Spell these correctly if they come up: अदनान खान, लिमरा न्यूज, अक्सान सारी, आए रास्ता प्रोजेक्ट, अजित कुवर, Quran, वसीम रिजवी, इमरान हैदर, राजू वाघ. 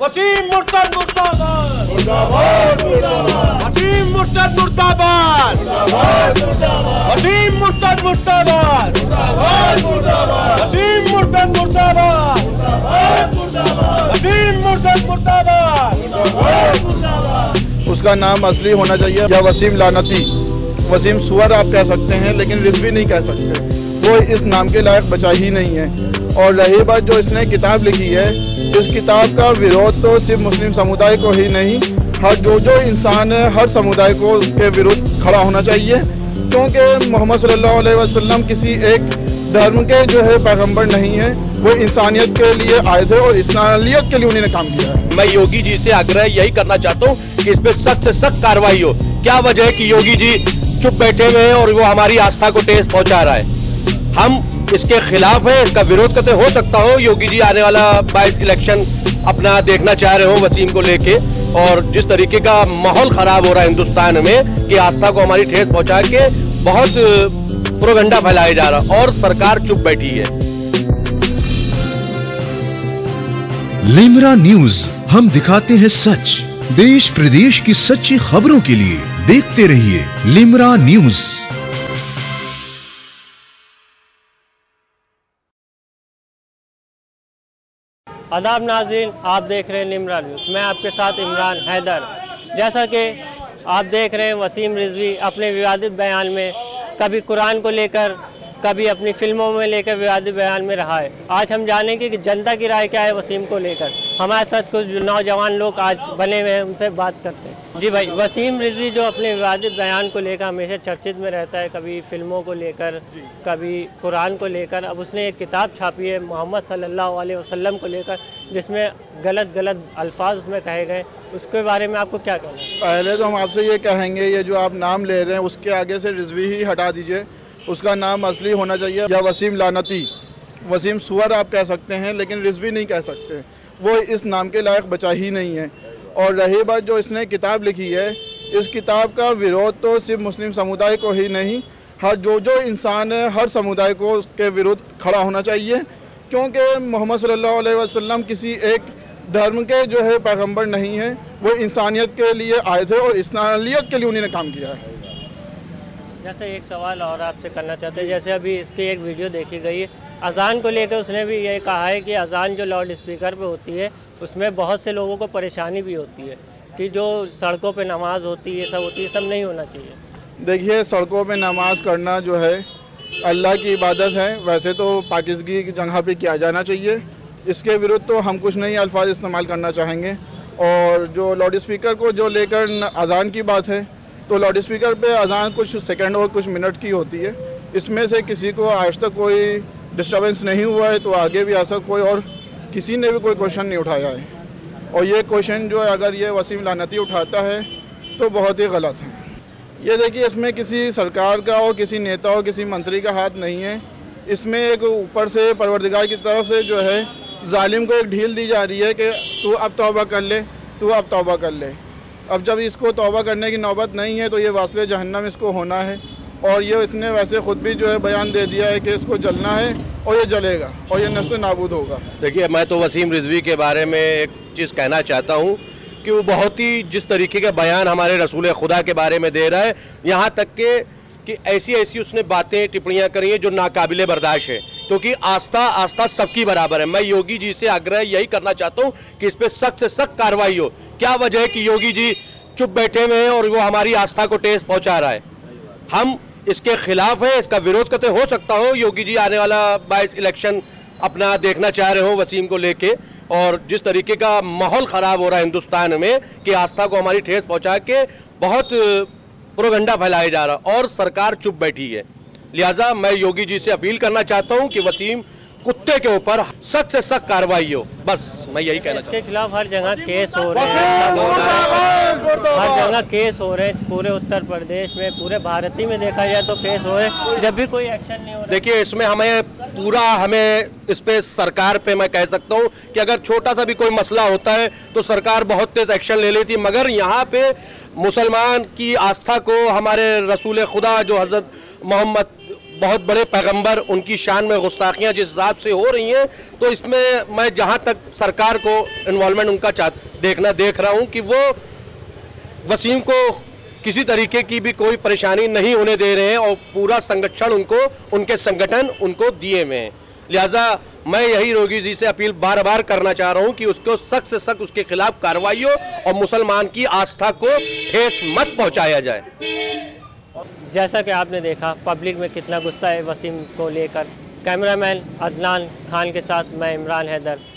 वसीम मुर्ताबाद वसीम मुर्ताबाद वसीम मुर्ताबाद वसीम मुर्ताबाद वसीम मुर्ताबाद। उसका नाम असली होना चाहिए या वसीम लानती, वसीम सुअर आप कह सकते हैं, लेकिन रिजवी नहीं कह सकते। वो इस नाम के लायक बचा ही नहीं है। और रही बात जो इसने किताब लिखी है, इस किताब का विरोध तो सिर्फ मुस्लिम समुदाय को ही नहीं, हर जो इंसान है हर समुदाय को उसके विरुद्ध खड़ा होना चाहिए। क्योंकि मोहम्मद सल्लल्लाहु अलैहि वसल्लम किसी एक धर्म के जो है पैगंबर नहीं है, वो इंसानियत के लिए आए थे और इंसानियत के लिए उन्होंने काम किया है। मैं योगी जी से आग्रह यही करना चाहता हूँ कि इस पर सख्त से सख्त कार्रवाई हो। क्या वजह है कि योगी जी चुप बैठे हुए हैं और वो हमारी आस्था को ठेस पहुँचा रहा है? हम इसके खिलाफ है, इसका विरोध करते हो सकता हो। योगी जी आने वाला 22 इलेक्शन अपना देखना चाह रहे हो वसीम को लेके, और जिस तरीके का माहौल खराब हो रहा है हिंदुस्तान में कि आस्था को हमारी ठेस पहुंचा के बहुत प्रोगंडा फैलाया जा रहा है और सरकार चुप बैठी है। लिमरा न्यूज, हम दिखाते हैं सच। देश प्रदेश की सच्ची खबरों के लिए देखते रहिए लिमरा न्यूज। आदाब नाज़रीन, आप देख रहे हैं लिमरा न्यूज़, मैं आपके साथ इमरान हैदर। जैसा कि आप देख रहे हैं, वसीम रिजवी अपने विवादित बयान में कभी कुरान को लेकर, कभी अपनी फिल्मों में लेकर विवादित बयान में रहा है। आज हम जानेंगे कि जनता की राय क्या है वसीम को लेकर। हमारे साथ कुछ नौजवान लोग आज बने हुए हैं, उनसे बात करते हैं। जी भाई, वसीम रिजवी जो अपने विवादित बयान को लेकर हमेशा चर्चित में रहता है, कभी फिल्मों को लेकर, कभी कुरान को लेकर, अब उसने एक किताब छापी है मोहम्मद सल्लल्लाहु अलैहि वसल्लम को लेकर, जिसमें गलत गलत अल्फाज उसमें कहे गए, उसके बारे में आपको क्या कहना है? पहले तो हम आपसे ये कहेंगे, ये जो आप नाम ले रहे हैं उसके आगे से रिजवी ही हटा दीजिए। उसका नाम असली होना चाहिए या वसीम लानती, वसीम सुअर आप कह सकते हैं, लेकिन रिजवी नहीं कह सकते। वो इस नाम के लायक बचा ही नहीं है। और रही बात जो इसने किताब लिखी है, इस किताब का विरोध तो सिर्फ मुस्लिम समुदाय को ही नहीं, हर जो इंसान है हर समुदाय को उसके विरुद्ध खड़ा होना चाहिए। क्योंकि मोहम्मद सल्लल्लाहु अलैहि वसल्लम किसी एक धर्म के जो है पैगंबर नहीं है, वो इंसानियत के लिए आए थे और इंसानियत के लिए उन्होंने काम किया है। जैसे एक सवाल और आपसे करना चाहते हैं, जैसे अभी इसकी एक वीडियो देखी गई है अजान को लेकर, उसने भी ये कहा है कि अजान जो लाउड स्पीकर पे होती है उसमें बहुत से लोगों को परेशानी भी होती है, कि जो सड़कों पे नमाज होती है, सब होती है, सब नहीं होना चाहिए। देखिए, सड़कों पे नमाज करना जो है अल्लाह की इबादत है, वैसे तो पाकिस्तान की जगह पर किया जाना चाहिए। इसके विरुद्ध तो हम कुछ नए अल्फाज इस्तेमाल करना चाहेंगे। और जो लाउड स्पीकर को जो लेकर अजान की बात है, तो लाउड स्पीकर पर अजान कुछ सेकंड और कुछ मिनट की होती है। इसमें से किसी को आज तक कोई डिस्टर्बेंस नहीं हुआ है, तो आगे भी ऐसा कोई और किसी ने भी कोई क्वेश्चन नहीं उठाया है। और ये क्वेश्चन जो है, अगर ये वसीम लानती उठाता है तो बहुत ही गलत है। ये देखिए, इसमें किसी सरकार का और किसी नेता और किसी मंत्री का हाथ नहीं है। इसमें एक ऊपर से परवरदिगार की तरफ से जो है जालिम को एक ढील दी जा रही है कि तू अब तौबा कर ले, तू अब तौबा कर ले। अब जब इसको तौबा करने की नौबत नहीं है तो ये वास्ले जहन्नम इसको होना है। और ये इसने वैसे ख़ुद भी जो है बयान दे दिया है कि इसको जलना है और ये जलेगा और ये नष्ट नाबूद होगा। देखिए, मैं तो वसीम रिजवी के बारे में एक चीज़ कहना चाहता हूँ कि वो बहुत ही जिस तरीके का बयान हमारे रसूल खुदा के बारे में दे रहा है, यहाँ तक कि ऐसी ऐसी उसने बातें टिप्पणियाँ करी हैं जो नाकाबिले बर्दाश्त है। क्योंकि आस्था सबकी बराबर है। मैं योगी जी से आग्रह यही करना चाहता हूँ कि इस पर सख्त से सख्त कार्रवाई हो। क्या वजह है कि योगी जी चुप बैठे हुए हैं और वो हमारी आस्था को ठेस पहुंचा रहा है? हम इसके खिलाफ है, इसका विरोध करते हो सकता हो। योगी जी आने वाला 22 इलेक्शन अपना देखना चाह रहे हो वसीम को लेके, और जिस तरीके का माहौल खराब हो रहा है हिंदुस्तान में कि आस्था को हमारी ठेस पहुंचा के बहुत प्रोगंडा फैलाया जा रहा है और सरकार चुप बैठी है। लिहाजा मैं योगी जी से अपील करना चाहता हूँ कि वसीम कुत्ते के ऊपर सख्त से सख्त कार्रवाई हो। बस मैं यही कहना चाहता हूँ। इसके खिलाफ हर जगह केस हो रहे हैं, हर जगह केस हो रहे हैं, पूरे उत्तर प्रदेश में, पूरे भारत ही में देखा जाए तो केस हो रहे हैं, जब भी कोई एक्शन नहीं हो रहा। देखिए, इसमें हमें इस पे सरकार पे मैं कह सकता हूँ कि अगर छोटा सा भी कोई मसला होता है तो सरकार बहुत तेज एक्शन ले लेती है, मगर यहाँ पे मुसलमान की आस्था को, हमारे रसूल खुदा जो हजरत मोहम्मद बहुत बड़े पैगंबर उनकी शान में गुस्ताखियाँ जिस हिसाब से हो रही हैं, तो इसमें मैं जहाँ तक सरकार को इन्वॉल्वमेंट उनका देख रहा हूँ कि वो वसीम को किसी तरीके की भी कोई परेशानी नहीं होने दे रहे हैं और पूरा संरक्षण उनको उनके संगठन उनको दिए हुए हैं। लिहाजा मैं यही रोगी जी से अपील बार बार करना चाह रहा हूँ कि उसको सख्त से सख्त उसके खिलाफ कार्रवाई हो और मुसलमान की आस्था को ठेस मत पहुँचाया जाए। जैसा कि आपने देखा पब्लिक में कितना गुस्सा है वसीम को लेकर। कैमरामैन अदनान खान के साथ मैं इमरान हैदर।